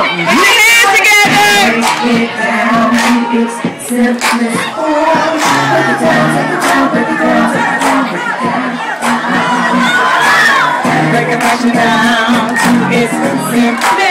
Break a passion down to its simple.